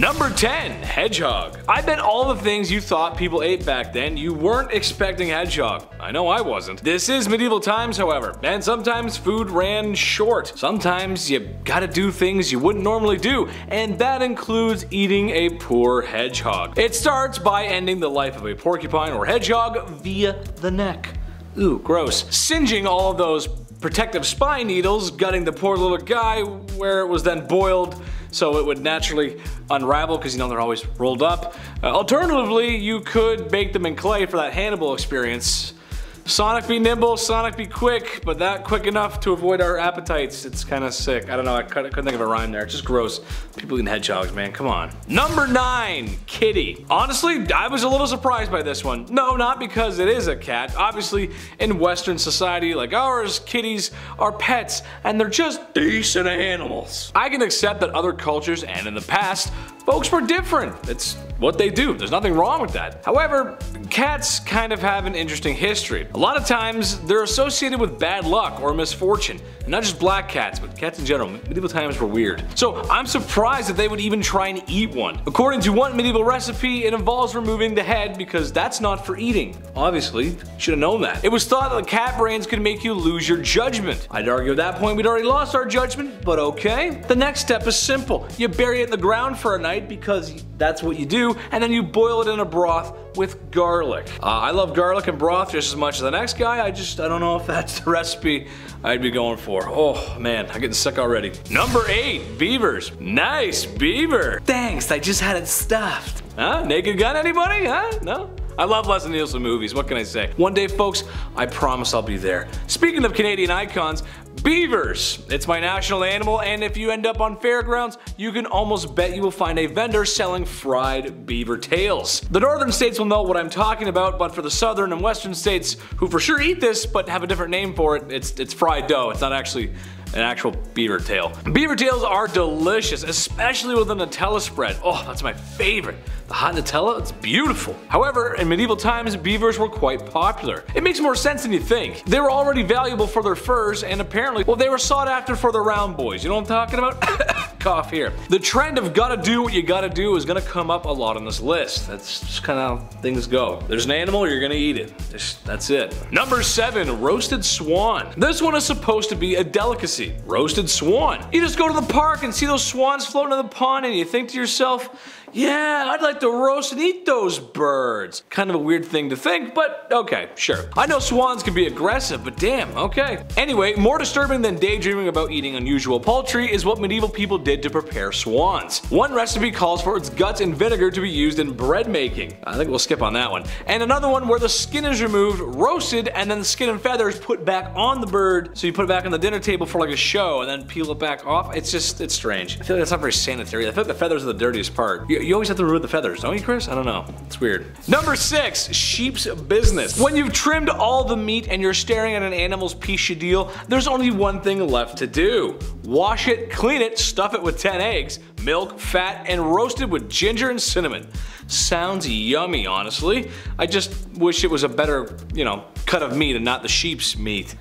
Number 10, hedgehog. I bet all the things you thought people ate back then, you weren't expecting hedgehog. I know I wasn't. This is medieval times, however, and sometimes food ran short. Sometimes you gotta do things you wouldn't normally do, and that includes eating a poor hedgehog. It starts by ending the life of a porcupine or hedgehog via the neck. Ooh, gross. Singeing all of those protective spine needles, gutting the poor little guy where it was then boiled so it would naturally unravel because you know they're always rolled up. Alternatively, you could bake them in clay for that Hannibal experience. Sonic be nimble, Sonic be quick, but that quick enough to avoid our appetites. It's kind of sick. I don't know, I couldn't think of a rhyme there. It's just gross. People eating hedgehogs, man, come on. Number 9, kitty. Honestly, I was a little surprised by this one. No, not because it is a cat. Obviously, in Western society like ours, kitties are pets, and they're just decent animals. I can accept that other cultures, and in the past, folks were different. It's what they do. There's nothing wrong with that. However, cats kind of have an interesting history. A lot of times, they're associated with bad luck or misfortune. And not just black cats, but cats in general. Medieval times were weird. So I'm surprised that they would even try and eat one. According to one medieval recipe, it involves removing the head because that's not for eating. Obviously, should have known that. It was thought that cat brains could make you lose your judgment. I'd argue at that point we'd already lost our judgment, but okay. The next step is simple. You bury it in the ground for a night because that's what you do, and then you boil it in a broth with garlic. I love garlic and broth just as much as the next guy. I don't know if that's the recipe I'd be going for. Oh man, I'm getting sick already. Number 8, beavers. Nice beaver. Thanks, I just had it stuffed. Huh? Naked Gun, anybody? Huh? No? I love Leslie Nielsen movies, what can I say? One day, folks, I promise I'll be there. Speaking of Canadian icons, beavers. It's my national animal, and if you end up on fairgrounds, you can almost bet you will find a vendor selling fried beaver tails. The northern states will know what I'm talking about, but for the southern and western states, who for sure eat this but have a different name for it, it's fried dough. It's not actually an actual beaver tail. Beaver tails are delicious, especially with a Nutella spread. Oh, that's my favorite. The hot Nutella, it's beautiful. However, in medieval times, beavers were quite popular. It makes more sense than you think. They were already valuable for their furs, and apparently, well, they were sought after for the round boys. You know what I'm talking about? Cough here. The trend of gotta do what you gotta do is gonna come up a lot on this list. That's just kinda how things go. There's an animal, you're gonna eat it. That's it. Number 7, roasted swan. This one is supposed to be a delicacy. Roasted swan. You just go to the park and see those swans floating in the pond and you think to yourself, yeah, I'd like to roast and eat those birds. Kind of a weird thing to think, but okay, sure. I know swans can be aggressive, but damn, okay. Anyway, more disturbing than daydreaming about eating unusual poultry is what medieval people did to prepare swans. One recipe calls for its guts and vinegar to be used in bread making. I think we'll skip on that one. And another one where the skin is removed, roasted, and then the skin and feathers put back on the bird, so you put it back on the dinner table for like a show and then peel it back off. It's just, it's strange. I feel like that's not very sanitary. I feel like the feathers are the dirtiest part. You always have to remove the feathers, don't you, Chris? I don't know. It's weird. Number 6, sheep's business. When you've trimmed all the meat and you're staring at an animal's piece of deal, there's only one thing left to do. Wash it, clean it, stuff it with 10 eggs, milk, fat, and roasted with ginger and cinnamon. Sounds yummy, honestly. I just wish it was a better, you know, cut of meat and not the sheep's meat.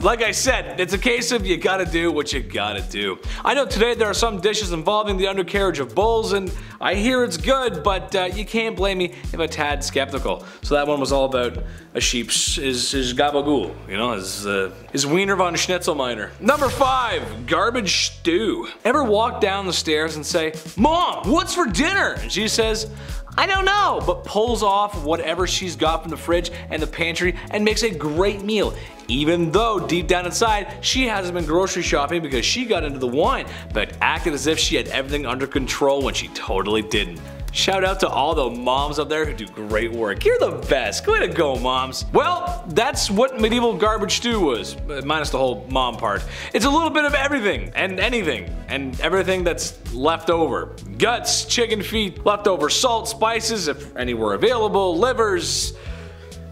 Like I said, it's a case of you gotta do what you gotta do. I know today there are some dishes involving the undercarriage of bulls, and I hear it's good, but you can't blame me if I'm a tad skeptical. So that one was all about a sheep's, his gabagool, you know, his wiener von Schnitzelmeiner. Number 5, garbage stew. Ever walk down the stairs and say, Mom, what's for dinner? And she says, I don't know, but pulls off whatever she's got from the fridge and the pantry and makes a great meal, even though deep down inside she hasn't been grocery shopping because she got into the wine, but acted as if she had everything under control when she totally didn't. Shout out to all the moms up there who do great work. You're the best. Way to go, moms. Well, that's what medieval garbage stew was, minus the whole mom part. It's a little bit of everything and anything and everything that's left over. Guts, chicken feet, leftover salt, spices, if any were available, livers,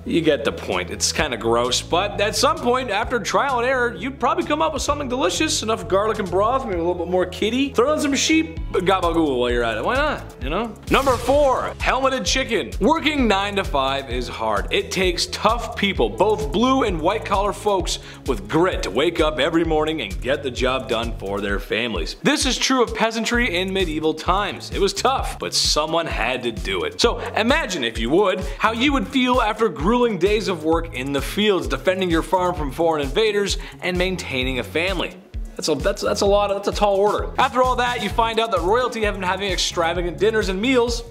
You get the point. It's kind of gross, but at some point after trial and error, you'd probably come up with something delicious. Enough garlic and broth, maybe a little bit more kitty. Throw in some sheep gabagool while you're at it. Why not, you know? Number 4, helmeted chicken. Working 9 to 5 is hard. It takes tough people, both blue and white collar folks with grit to wake up every morning and get the job done for their families. This is true of peasantry in medieval times. It was tough, but someone had to do it. So imagine, if you would, how you would feel after grueling days of work in the fields, defending your farm from foreign invaders and maintaining a family. That's a tall order. After all that, you find out that royalty have been having extravagant dinners and meals,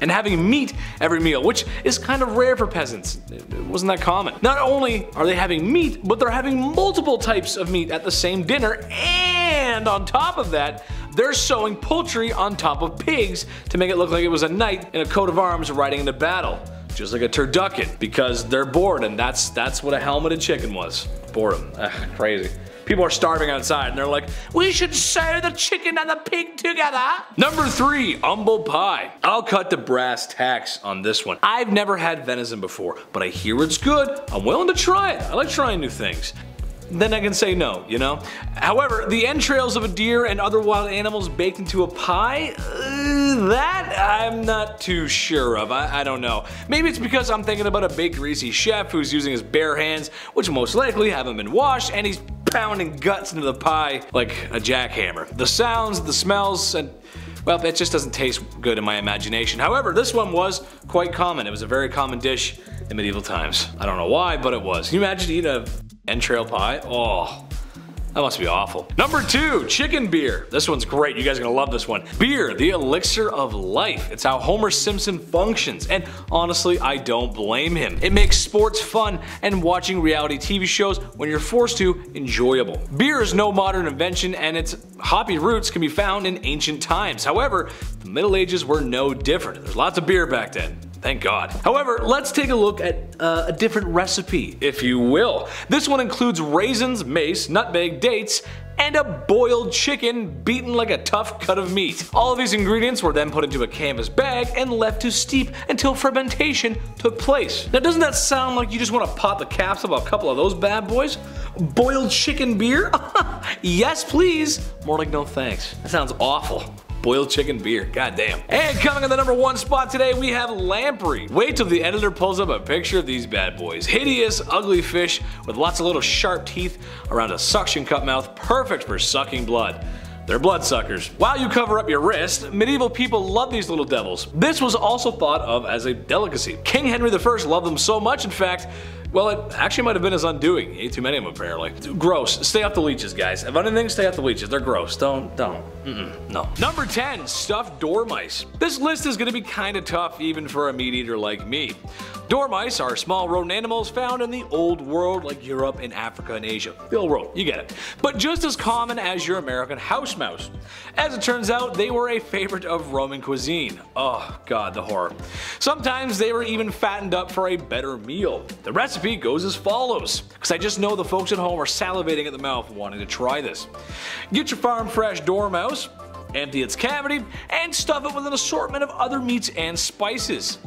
and having meat every meal, which is kind of rare for peasants. It wasn't that common. Not only are they having meat, but they're having multiple types of meat at the same dinner, and on top of that, they're sewing poultry on top of pigs to make it look like it was a knight in a coat of arms riding into battle. Just like a turducken, because they're bored, and that's what a helmeted chicken was. Boredom. Ugh, crazy. People are starving outside and they're like, we should sew the chicken and the pig together. Number 3, humble pie. I'll cut the brass tacks on this one. I've never had venison before, but I hear it's good. I'm willing to try it. I like trying new things. Then I can say no, you know? However, the entrails of a deer and other wild animals baked into a pie, that I'm not too sure of. I don't know. Maybe it's because I'm thinking about a big greasy chef who's using his bare hands, which most likely haven't been washed, and he's pounding guts into the pie like a jackhammer. The sounds, the smells, and well, that just doesn't taste good in my imagination. However, this one was quite common. It was a very common dish in medieval times. I don't know why, but it was. Can you imagine eating an entrail pie? Oh, that must be awful. Number 2, chicken beer. This one's great. You guys are gonna love this one. Beer, the elixir of life. It's how Homer Simpson functions, and honestly, I don't blame him. It makes sports fun and watching reality TV shows when you're forced to enjoyable. Beer is no modern invention, and its hoppy roots can be found in ancient times. However, the Middle Ages were no different. There's lots of beer back then. Thank God. However, let's take a look at a different recipe, if you will. This one includes raisins, mace, nutmeg, dates, and a boiled chicken beaten like a tough cut of meat. All of these ingredients were then put into a canvas bag and left to steep until fermentation took place. Now, doesn't that sound like you just want to pop the caps of a couple of those bad boys? Boiled chicken beer? Yes, please. More like no thanks. That sounds awful. Boiled chicken beer, goddamn. And coming in the number 1 spot today, we have lamprey. Wait till the editor pulls up a picture of these bad boys. Hideous, ugly fish with lots of little sharp teeth around a suction cup mouth, perfect for sucking blood. They're bloodsuckers. While you cover up your wrist, medieval people loved these little devils. This was also thought of as a delicacy. King Henry I loved them so much, in fact, well, it actually might have been his undoing. He ate too many of them, apparently. Gross. Stay off the leeches, guys. If anything, stay off the leeches. They're gross. Don't. No. Number 10, stuffed dormice. This list is gonna be kinda tough even for a meat eater like me. Dormice are small rodent animals found in the old world like Europe and Africa and Asia. The old world, you get it. But just as common as your American house mouse. As it turns out, they were a favorite of Roman cuisine. Oh God, the horror. Sometimes they were even fattened up for a better meal. The recipe goes as follows, because I just know the folks at home are salivating at the mouth wanting to try this. Get your farm fresh dormouse, empty its cavity, and stuff it with an assortment of other meats and spices.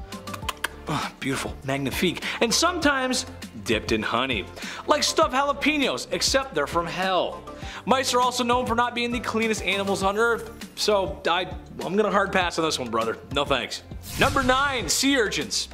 Oh, beautiful, magnifique, and sometimes dipped in honey. Like stuffed jalapenos, except they're from hell. Mice are also known for not being the cleanest animals on earth, so I'm gonna hard pass on this one, brother. No thanks. Number 9, sea urchins.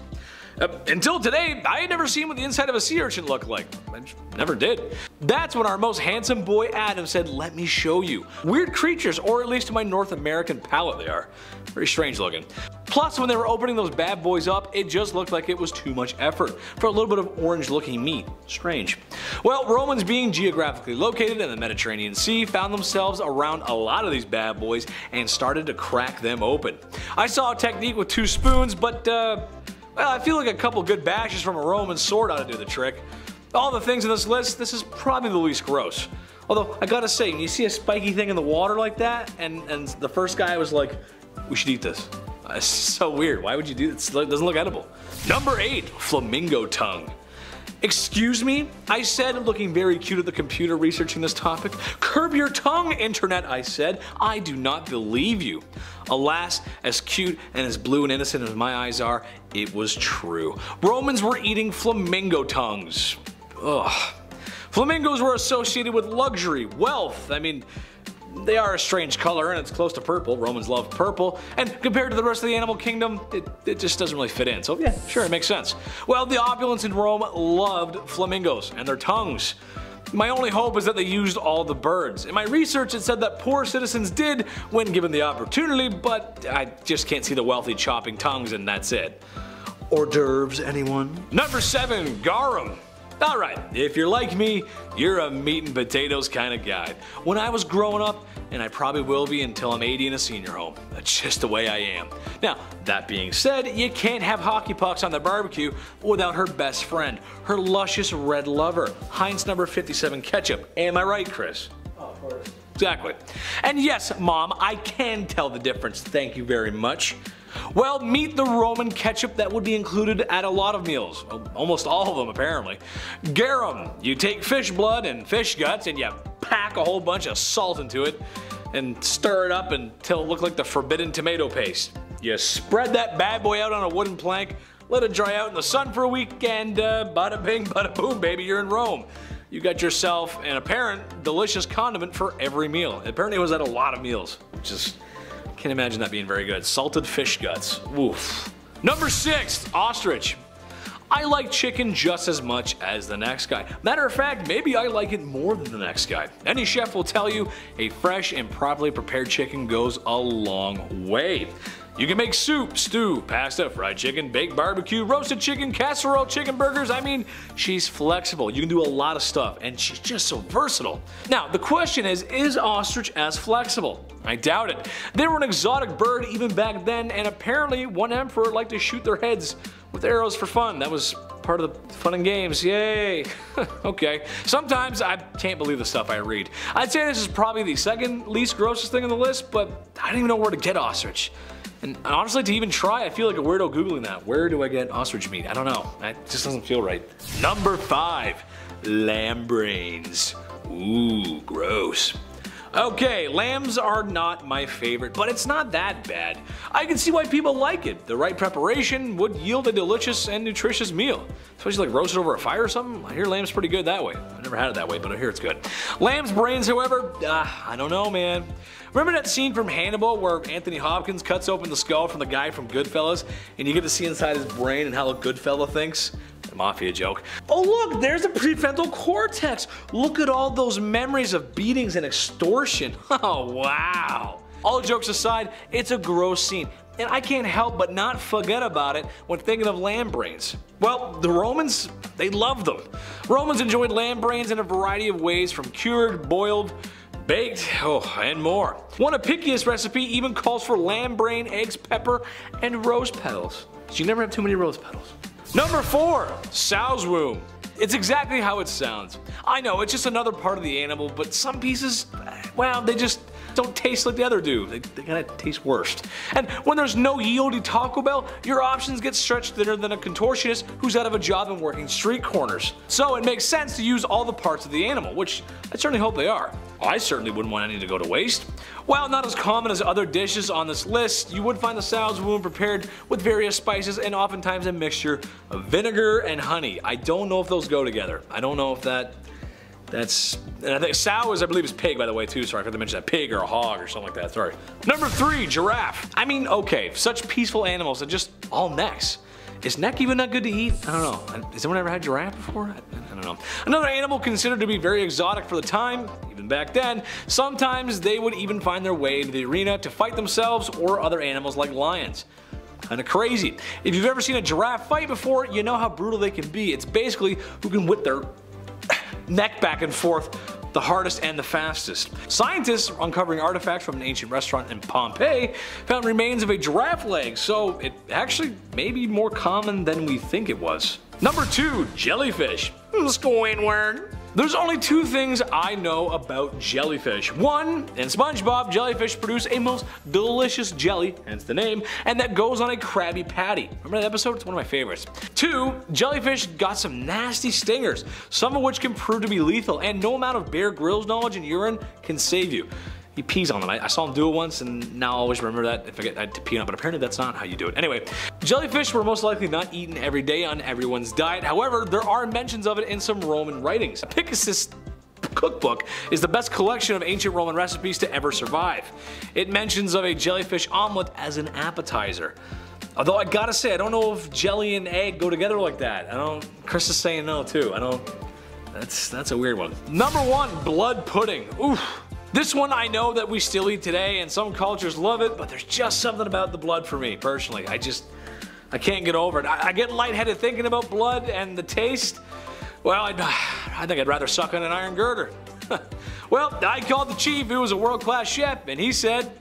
Until today, I had never seen what the inside of a sea urchin looked like. I never did. That's when our most handsome boy Adam said, let me show you. Weird creatures, or at least to my North American palate they are. Very strange looking. Plus, when they were opening those bad boys up, it just looked like it was too much effort for a little bit of orange looking meat. Strange. Well, Romans, being geographically located in the Mediterranean Sea, found themselves around a lot of these bad boys and started to crack them open. I saw a technique with 2 spoons, but well, I feel like a couple good bashes from a Roman sword ought to do the trick. All the things in this list, this is probably the least gross. Although, I gotta say, when you see a spiky thing in the water like that, and the first guy was like, we should eat this. It's so weird. Why would you do this? It doesn't look edible. Number 8, flamingo tongue. Excuse me, I said, looking very cute at the computer researching this topic. Curb your tongue, internet, I said. I do not believe you. Alas, as cute and as blue and innocent as my eyes are, it was true. Romans were eating flamingo tongues. Ugh. Flamingos were associated with luxury, wealth. I mean, they are a strange color and it's close to purple. Romans loved purple, and compared to the rest of the animal kingdom, it just doesn't really fit in. So yeah, sure, it makes sense. Well, the opulence in Rome loved flamingos and their tongues. My only hope is that they used all the birds. In my research, it said that poor citizens did when given the opportunity, but I just can't see the wealthy chopping tongues and that's it. Hors d'oeuvres, anyone? Number 7, garum. Alright, if you're like me, you're a meat and potatoes kind of guy. When I was growing up, and I probably will be until I'm 80 in a senior home, that's just the way I am. Now, that being said, you can't have hockey pucks on the barbecue without her best friend, her luscious red lover, Heinz number 57 ketchup. Am I right, Chris? Oh, of course. Exactly. And yes, Mom, I can tell the difference, thank you very much. Well, meet the Roman ketchup that would be included at a lot of meals, almost all of them apparently. Garum, you take fish blood and fish guts and you pack a whole bunch of salt into it and stir it up until it looks like the forbidden tomato paste. You spread that bad boy out on a wooden plank, let it dry out in the sun for a week, and bada bing, bada boom, baby, you're in Rome. You got yourself an apparent delicious condiment for every meal. Apparently it was at a lot of meals, which is... can't imagine that being very good. Salted fish guts. Oof. Number 6, ostrich. I like chicken just as much as the next guy. Matter of fact, maybe I like it more than the next guy. Any chef will tell you a fresh and properly prepared chicken goes a long way. You can make soup, stew, pasta, fried chicken, baked barbecue, roasted chicken, casserole, chicken burgers. I mean, she's flexible. You can do a lot of stuff and she's just so versatile. Now, the question is ostrich as flexible? I doubt it. They were an exotic bird even back then, and apparently one emperor liked to shoot their heads with arrows for fun. That was part of the fun and games. Yay. Okay. Sometimes I can't believe the stuff I read. I'd say this is probably the second least grossest thing on the list, but I don't even know where to get ostrich. And honestly, to even try, I feel like a weirdo Googling that. Where do I get ostrich meat? I don't know. That just doesn't feel right. Number 5, lamb brains. Ooh, gross. Okay, lambs are not my favorite, but it's not that bad. I can see why people like it. The right preparation would yield a delicious and nutritious meal. Especially like roasted over a fire or something. I hear lamb's pretty good that way. I've never had it that way, but I hear it's good. Lamb's brains, however, I don't know, man. Remember that scene from Hannibal where Anthony Hopkins cuts open the skull from the guy from Goodfellas and you get to see inside his brain and how a good fella thinks? A mafia joke. Oh look, there's a prefrontal cortex. Look at all those memories of beatings and extortion. Oh wow. All jokes aside, it's a gross scene. And I can't help but not forget about it when thinking of lamb brains. Well, the Romans, they loved them. Romans enjoyed lamb brains in a variety of ways, from cured, boiled, baked, and more. One Apicius recipe even calls for lamb brain, eggs, pepper, and rose petals. So you never have too many rose petals. Number 4, sow's womb. It's exactly how it sounds. I know, it's just another part of the animal, but some pieces, well, they just don't taste like the other do. They kinda taste worse. And when there's no yieldy Taco Bell, your options get stretched thinner than a contortionist who's out of a job and working street corners. So it makes sense to use all the parts of the animal, which I certainly hope they are. I certainly wouldn't want any to go to waste. While not as common as other dishes on this list, you would find the sow's womb prepared with various spices and oftentimes a mixture of vinegar and honey. I don't know if those go together. I don't know if that's, and I think sow is, I believe, is pig, by the way, too. Sorry, I forgot to mention that. Pig or a hog or something like that, sorry. Number 3, giraffe. I mean, okay, such peaceful animals that just all necks. Is neck even that good to eat? I don't know. Has anyone ever had giraffe before? I don't know. Another animal considered to be very exotic for the time, even back then. Sometimes they would even find their way into the arena to fight themselves or other animals like lions. Kinda crazy. If you've ever seen a giraffe fight before, you know how brutal they can be. It's basically who can whip their neck back and forth the hardest and the fastest. Scientists uncovering artifacts from an ancient restaurant in Pompeii found remains of a giraffe leg, so it actually may be more common than we think it was. Number 2, jellyfish. Squidward. There's only two things I know about jellyfish. One, in SpongeBob, jellyfish produce a most delicious jelly, hence the name, and that goes on a Krabby Patty. Remember that episode? It's one of my favorites. Two, jellyfish got some nasty stingers, some of which can prove to be lethal, and no amount of Bear Grylls knowledge and urine can save you. He pees on them. I saw him do it once, and now I always remember that if I get to pee on it, but apparently that's not how you do it. Anyway, jellyfish were most likely not eaten every day on everyone's diet. However, there are mentions of it in some Roman writings. Apicius' cookbook is the best collection of ancient Roman recipes to ever survive. It mentions of a jellyfish omelet as an appetizer. Although I gotta say, I don't know if jelly and egg go together like that. Chris is saying no too. That's a weird one. Number one, blood pudding. Oof. This one I know that we still eat today and some cultures love it, but there's just something about the blood for me personally. I can't get over it. I get lightheaded thinking about blood and the taste. Well, I think I'd rather suck on an iron girder. Well, I called the chief, who was a world-class chef, and he said,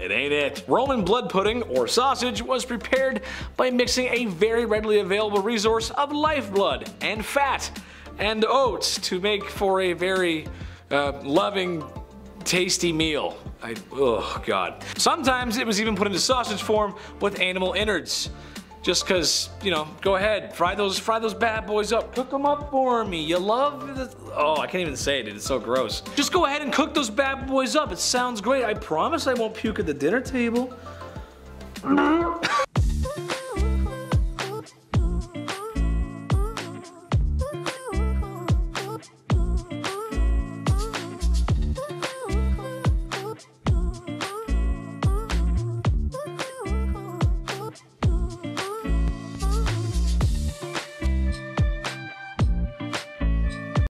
it ain't it. Roman blood pudding, or sausage, was prepared by mixing a very readily available resource of lifeblood and fat and oats to make for a very loving, tasty meal. Oh God. Sometimes it was even put into sausage form with animal innards. Just cause, you know, go ahead, fry those bad boys up. Cook them up for me. You love this. Oh, I can't even say it, dude. It's so gross. Just go ahead and cook those bad boys up. It sounds great. I promise I won't puke at the dinner table.